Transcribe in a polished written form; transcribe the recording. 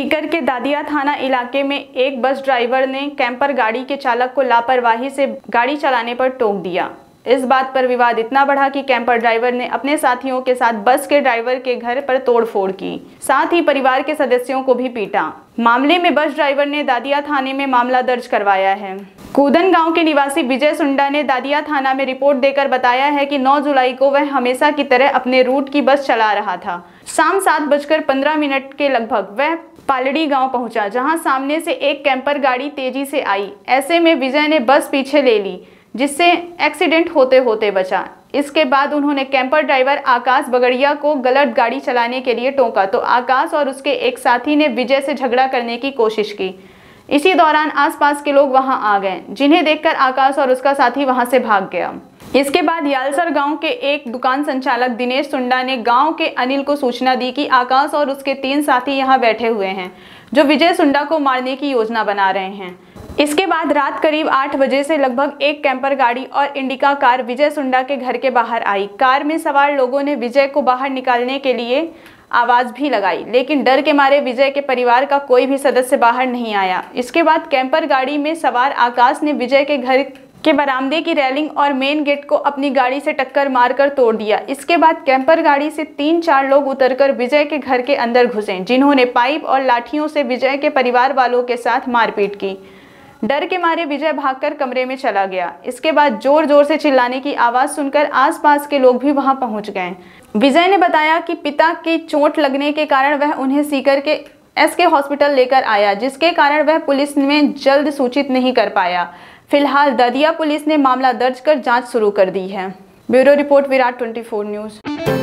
सीकर के दादिया थाना इलाके में एक बस ड्राइवर ने कैंपर गाड़ी के चालक को लापरवाही से गाड़ी चलाने पर टोक दिया। इस बात पर विवाद इतना बढ़ा कि कैंपर ड्राइवर ने अपने साथियों के साथ बस के ड्राइवर के घर पर तोड़फोड़ की, साथ ही परिवार के सदस्यों को भी पीटा। मामले में बस ड्राइवर ने दादिया थाने में मामला दर्ज करवाया है। कूदन गांव के निवासी विजय सुंडा ने दादिया थाना में रिपोर्ट देकर बताया है कि 9 जुलाई को वह हमेशा की तरह अपने रूट की बस चला रहा था। शाम 7:15 के लगभग वह पालड़ी गांव पहुंचा, जहां सामने से एक कैंपर गाड़ी तेजी से आई। ऐसे में विजय ने बस पीछे ले ली, जिससे एक्सीडेंट होते होते बचा। इसके बाद उन्होंने कैंपर ड्राइवर आकाश बगड़िया को गलत गाड़ी चलाने के लिए टोका, तो आकाश और उसके एक साथी ने विजय से झगड़ा करने की कोशिश की। इसी दौरान आसपास के लोग वहां आ गए, जिन्हें देखकर आकाश और उसका साथी वहां से भाग गया। इसके बाद यालसर गांव के एक दुकान संचालक दिनेश सुंडा ने गांव के अनिल को सूचना दी कि आकाश और उसके 3 साथी यहां बैठे हुए हैं, जो विजय सुंडा को मारने की योजना बना रहे हैं। इसके बाद रात करीब 8 बजे से लगभग एक कैंपर गाड़ी और इंडिका कार विजय सुंडा के घर के बाहर आई। कार में सवार लोगों ने विजय को बाहर निकालने के लिए आवाज़ भी लगाई, लेकिन डर के मारे विजय के परिवार का कोई भी सदस्य बाहर नहीं आया। इसके बाद कैंपर गाड़ी में सवार आकाश ने विजय के घर के बरामदे की रेलिंग और मेन गेट को अपनी गाड़ी से टक्कर मारकर तोड़ दिया। इसके बाद कैंपर गाड़ी से 3-4 लोग उतरकर विजय के घर के अंदर घुसे, जिन्होंने पाइप और लाठियों से विजय के परिवार वालों के साथ मारपीट की। डर के मारे विजय भागकर कमरे में चला गया। इसके बाद जोर जोर से चिल्लाने की आवाज़ सुनकर आसपास के लोग भी वहां पहुंच गए। विजय ने बताया कि पिता की चोट लगने के कारण वह उन्हें सीकर के एसके हॉस्पिटल लेकर आया, जिसके कारण वह पुलिस में जल्द सूचित नहीं कर पाया। फिलहाल ददिया पुलिस ने मामला दर्ज कर जाँच शुरू कर दी है। Bureau report Virat 24 news.